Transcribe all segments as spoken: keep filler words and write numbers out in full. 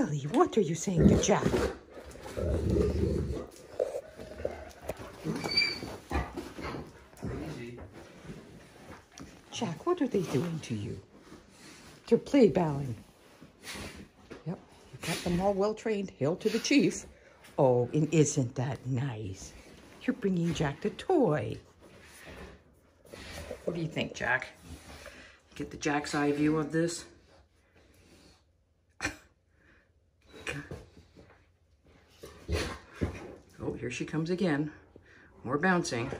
Ellie, what are you saying to Jack? Jack, what are they doing to you? They're play balling. Yep, you got them all well-trained. Hail to the chief. Oh, and isn't that nice? You're bringing Jack the toy. What do you think, Jack? Get the Jack's eye view of this. Oh, here she comes again. More bouncing.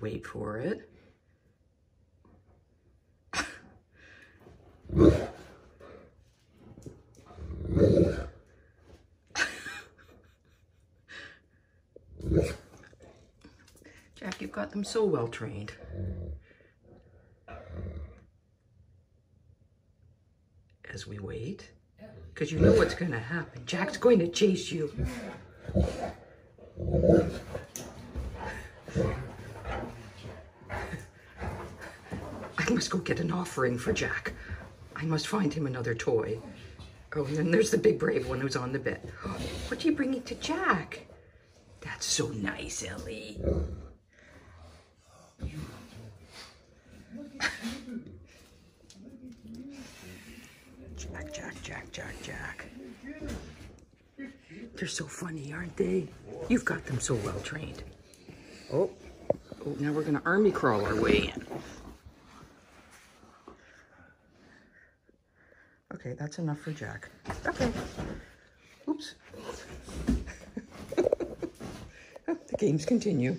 Wait for it. Jack, you've got them so well trained. As we wait, because you know what's going to happen. Jack's going to chase you. I must go get an offering for Jack. I must find him another toy. Oh, and then there's the big brave one who's on the bed. What are you bringing to Jack? That's so nice, Ellie. Jack, Jack, Jack, Jack, Jack. They're so funny, aren't they? You've got them so well trained. Oh, oh now we're going to army crawl our way in. Okay, that's enough for Jack. Okay. Oops. The games continue.